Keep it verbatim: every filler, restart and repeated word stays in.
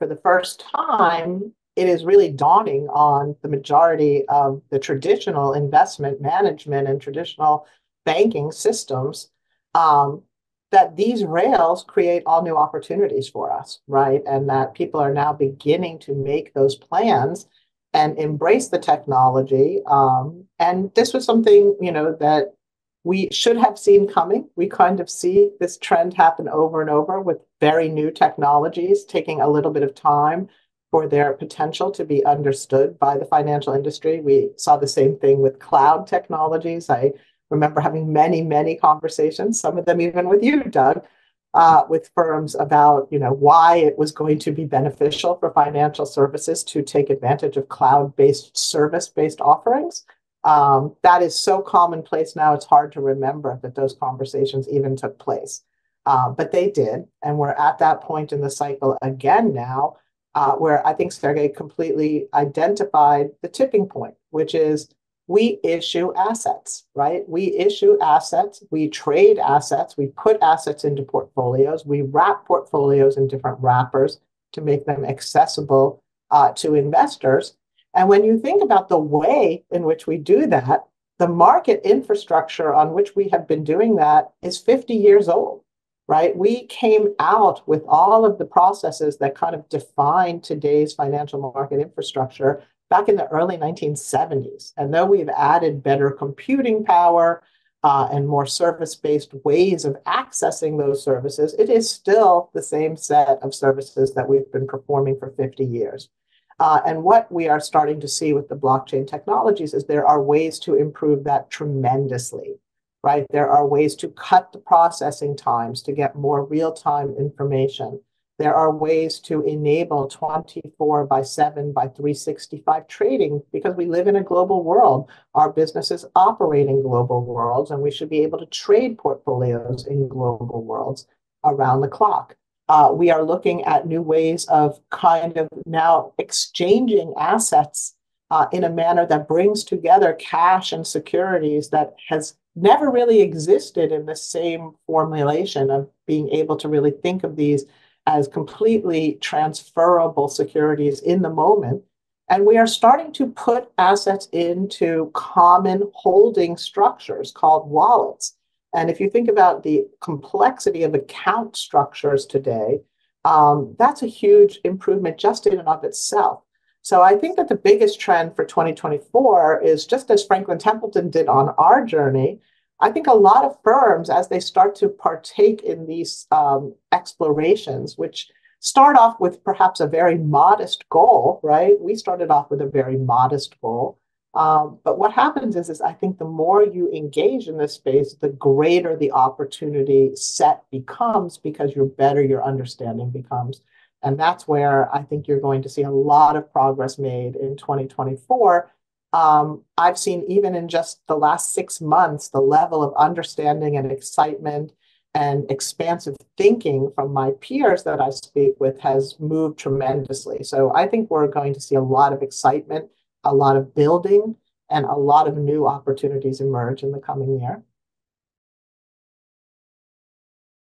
for the first time, it is really dawning on the majority of the traditional investment management and traditional banking systems um, that these rails create all new opportunities for us, right? And that people are now beginning to make those plans and embrace the technology. Um, and this was something, you know, that we should have seen coming. We kind of see this trend happen over and over with very new technologies taking a little bit of time for their potential to be understood by the financial industry. We saw the same thing with cloud technologies. I remember having many, many conversations, some of them even with you, Doug, uh, with firms about, you know, why it was going to be beneficial for financial services to take advantage of cloud-based, service-based offerings. Um, that is so commonplace now, it's hard to remember that those conversations even took place. Uh, but they did, and we're at that point in the cycle again now, uh, where I think Sergey completely identified the tipping point, which is we issue assets, right? We issue assets, we trade assets, we put assets into portfolios, we wrap portfolios in different wrappers to make them accessible uh, to investors. And when you think about the way in which we do that, the market infrastructure on which we have been doing that is fifty years old, right? We came out with all of the processes that kind of define today's financial market infrastructure back in the early nineteen seventies. And though we've added better computing power uh, and more service-based ways of accessing those services, it is still the same set of services that we've been performing for fifty years. Uh, and what we are starting to see with the blockchain technologies is there are ways to improve that tremendously, right? There are ways to cut the processing times to get more real-time information. There are ways to enable twenty-four by seven by three sixty-five trading because we live in a global world. Our businesses operate in global worlds, and we should be able to trade portfolios in global worlds around the clock. Uh, we are looking at new ways of kind of now exchanging assets uh, in a manner that brings together cash and securities that has never really existed in the same formulation of being able to really think of these as completely transferable securities in the moment. And we are starting to put assets into common holding structures called wallets. And if you think about the complexity of account structures today, um, that's a huge improvement just in and of itself. So I think that the biggest trend for twenty twenty-four is, just as Franklin Templeton did on our journey, I think a lot of firms, as they start to partake in these um, explorations, which start off with perhaps a very modest goal, right? We started off with a very modest goal. Um, but what happens is, is I think the more you engage in this space, the greater the opportunity set becomes because you're better, your understanding becomes. And that's where I think you're going to see a lot of progress made in twenty twenty-four. Um, I've seen even in just the last six months, the level of understanding and excitement and expansive thinking from my peers that I speak with has moved tremendously. So I think we're going to see a lot of excitement, a lot of building, and a lot of new opportunities emerge in the coming year.